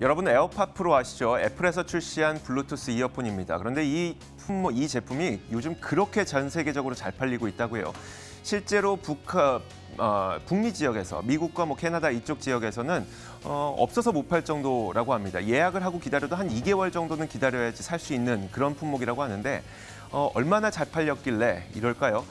여러분 에어팟 프로 아시죠? 애플에서 출시한 블루투스 이어폰입니다. 그런데 이 제품이 요즘 그렇게 전 세계적으로 잘 팔리고 있다고 해요. 실제로 북미 지역에서, 미국과 캐나다 이쪽 지역에서는 없어서 못 팔 정도라고 합니다. 예약을 하고 기다려도 한 2개월 정도는 기다려야지 살 수 있는 그런 품목이라고 하는데 얼마나 잘 팔렸길래 이럴까요?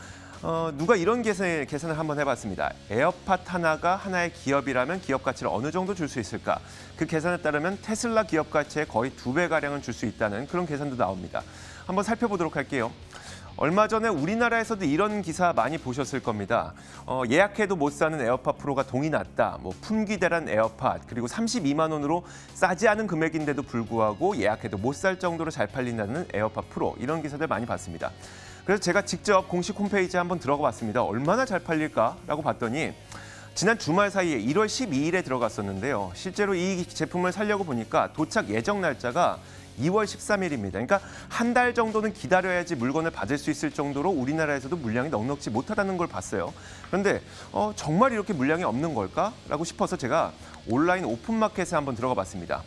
누가 이런 계산을 한번 해봤습니다. 에어팟 하나가 하나의 기업이라면 기업 가치를 어느 정도 줄 수 있을까? 그 계산에 따르면 테슬라 기업 가치의 거의 2배가량은 줄 수 있다는 그런 계산도 나옵니다. 한번 살펴보도록 할게요. 얼마 전에 우리나라에서도 이런 기사 많이 보셨을 겁니다. 예약해도 못 사는 에어팟 프로가 동이 났다. 품귀대란 에어팟, 그리고 32만 원으로 싸지 않은 금액인데도 불구하고 예약해도 못 살 정도로 잘 팔린다는 에어팟 프로. 이런 기사들 많이 봤습니다. 그래서 제가 직접 공식 홈페이지에 한번 들어가 봤습니다. 얼마나 잘 팔릴까라고 봤더니 지난 주말 사이에 1월 12일에 들어갔었는데요. 실제로 이 제품을 사려고 보니까 도착 예정 날짜가 2월 13일입니다. 그러니까 한 달 정도는 기다려야지 물건을 받을 수 있을 정도로 우리나라에서도 물량이 넉넉지 못하다는 걸 봤어요. 그런데 정말 이렇게 물량이 없는 걸까라고 싶어서 제가 온라인 오픈마켓에 한번 들어가 봤습니다.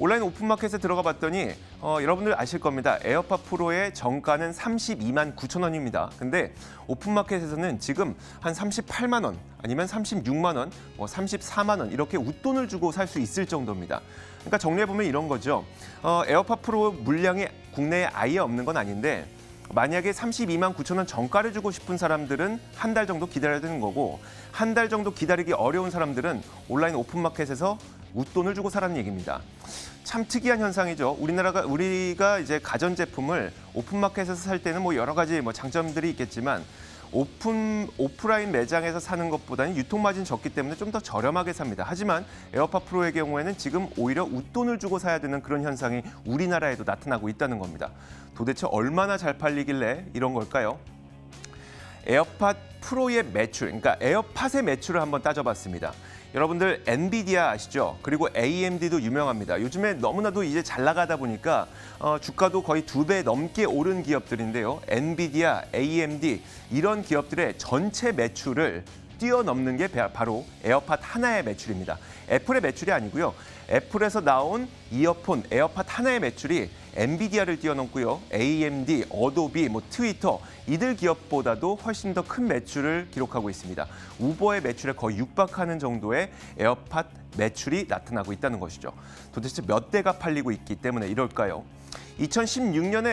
온라인 오픈마켓에 들어가 봤더니 여러분들 아실 겁니다. 에어팟 프로의 정가는 329,000원입니다. 근데 오픈마켓에서는 지금 한 38만 원, 아니면 36만 원, 34만 원 이렇게 웃돈을 주고 살 수 있을 정도입니다. 그러니까 정리해보면 이런 거죠. 에어팟 프로 물량이 국내에 아예 없는 건 아닌데 만약에 329,000원 정가를 주고 싶은 사람들은 한 달 정도 기다려야 되는 거고, 한 달 정도 기다리기 어려운 사람들은 온라인 오픈마켓에서 웃돈을 주고 사라는 얘기입니다. 참 특이한 현상이죠. 우리가 이제 가전제품을 오픈마켓에서 살 때는 여러 가지 장점들이 있겠지만 오프라인 매장에서 사는 것보다는 유통마진이 적기 때문에 좀 더 저렴하게 삽니다. 하지만 에어팟 프로의 경우에는 지금 오히려 웃돈을 주고 사야 되는 그런 현상이 우리나라에도 나타나고 있다는 겁니다. 도대체 얼마나 잘 팔리길래 이런 걸까요? 에어팟 프로의 매출, 그러니까 에어팟의 매출을 한번 따져봤습니다. 여러분들 엔비디아 아시죠? 그리고 AMD도 유명합니다. 요즘에 너무나도 이제 잘 나가다 보니까 주가도 거의 2배 넘게 오른 기업들인데요. 엔비디아, AMD 이런 기업들의 전체 매출을 뛰어넘는 게 바로 에어팟 하나의 매출입니다. 애플의 매출이 아니고요. 애플에서 나온 이어폰, 에어팟 하나의 매출이 엔비디아를 뛰어넘고요. AMD, 어도비, 트위터 이들 기업보다도 훨씬 더 큰 매출을 기록하고 있습니다. 우버의 매출에 거의 육박하는 정도의 에어팟 매출이 나타나고 있다는 것이죠. 도대체 몇 대가 팔리고 있기 때문에 이럴까요? 2016년에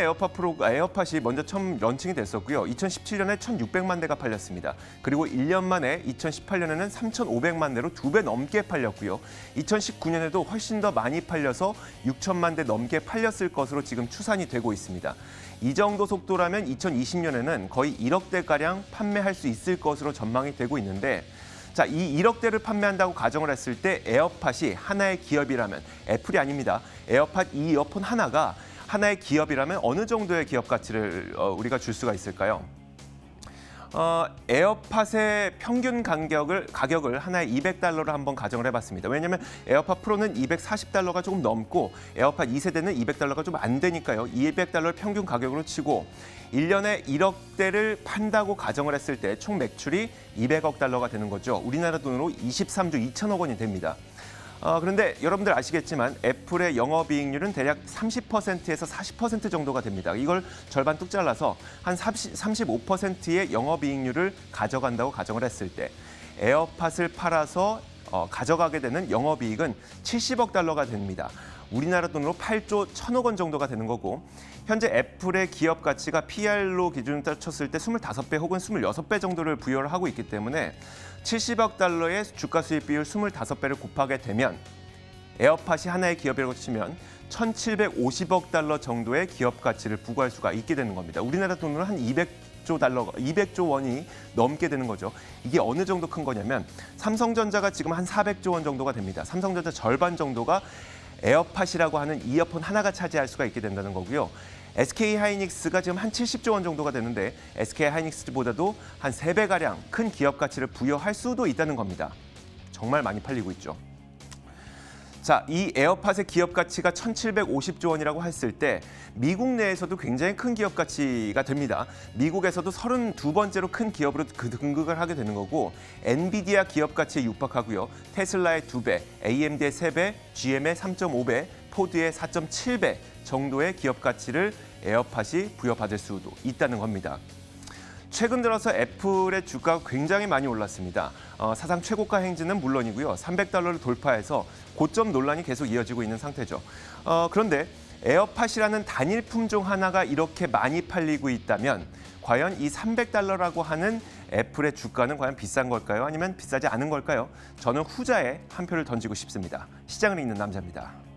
에어팟이 먼저 처음 런칭이 됐었고요. 2017년에 1,600만 대가 팔렸습니다. 그리고 1년 만에 2018년에는 3,500만 대로 2배 넘게 팔렸고요. 2019년에도 훨씬 더 많이 팔려서 6,000만 대 넘게 팔렸을 것으로 지금 추산이 되고 있습니다. 이 정도 속도라면 2020년에는 거의 1억 대가량 판매할 수 있을 것으로 전망이 되고 있는데, 자, 이 1억 대를 판매한다고 가정을 했을 때 에어팟이 하나의 기업이라면, 애플이 아닙니다. 에어팟 이어폰 하나가 하나의 기업이라면 어느 정도의 기업 가치를 우리가 줄 수가 있을까요? 에어팟의 평균 가격을 하나에 200달러로 한번 가정을 해봤습니다. 왜냐하면 에어팟 프로는 240달러가 조금 넘고 에어팟 2세대는 200달러가 좀 안 되니까요. 200달러를 평균 가격으로 치고 1년에 1억 대를 판다고 가정을 했을 때 총 매출이 200억 달러가 되는 거죠. 우리나라 돈으로 23조 2천억 원이 됩니다. 그런데 여러분들 아시겠지만 애플의 영업이익률은 대략 30%에서 40% 정도가 됩니다. 이걸 절반 뚝 잘라서 한 35%의 영업이익률을 가져간다고 가정을 했을 때 에어팟을 팔아서 가져가게 되는 영업이익은 70억 달러가 됩니다. 우리나라 돈으로 8조 1천억 원 정도가 되는 거고, 현재 애플의 기업 가치가 PR로 기준을 쳤을 때 25배 혹은 26배 정도를 부여를 하고 있기 때문에 70억 달러의 주가 수익 비율 25배를 곱하게 되면 에어팟이 하나의 기업이라고 치면 1,750억 달러 정도의 기업 가치를 부과할 수가 있게 되는 겁니다. 우리나라 돈으로 한 200조 원이 넘게 되는 거죠. 이게 어느 정도 큰 거냐면 삼성전자가 지금 한 400조 원 정도가 됩니다. 삼성전자 절반 정도가 에어팟이라고 하는 이어폰 하나가 차지할 수가 있게 된다는 거고요. SK하이닉스가 지금 한 70조 원 정도가 되는데 SK하이닉스보다도 한 3배가량 큰 기업 가치를 부여할 수도 있다는 겁니다. 정말 많이 팔리고 있죠. 자, 이 에어팟의 기업 가치가 1,750조 원이라고 했을 때 미국 내에서도 굉장히 큰 기업 가치가 됩니다. 미국에서도 32번째로 큰 기업으로 등극을 하게 되는 거고, 엔비디아 기업 가치에 육박하고요. 테슬라의 2배, AMD의 3배, GM의 3.5배, 포드의 4.7배 정도의 기업 가치를 에어팟이 부여받을 수도 있다는 겁니다. 최근 들어서 애플의 주가가 굉장히 많이 올랐습니다. 사상 최고가 행진은 물론이고요. 300달러를 돌파해서 고점 논란이 계속 이어지고 있는 상태죠. 그런데 에어팟이라는 단일 품종 하나가 이렇게 많이 팔리고 있다면 과연 이 300달러라고 하는 애플의 주가는 과연 비싼 걸까요? 아니면 비싸지 않은 걸까요? 저는 후자에 한 표를 던지고 싶습니다. 시장을 읽는 남자입니다.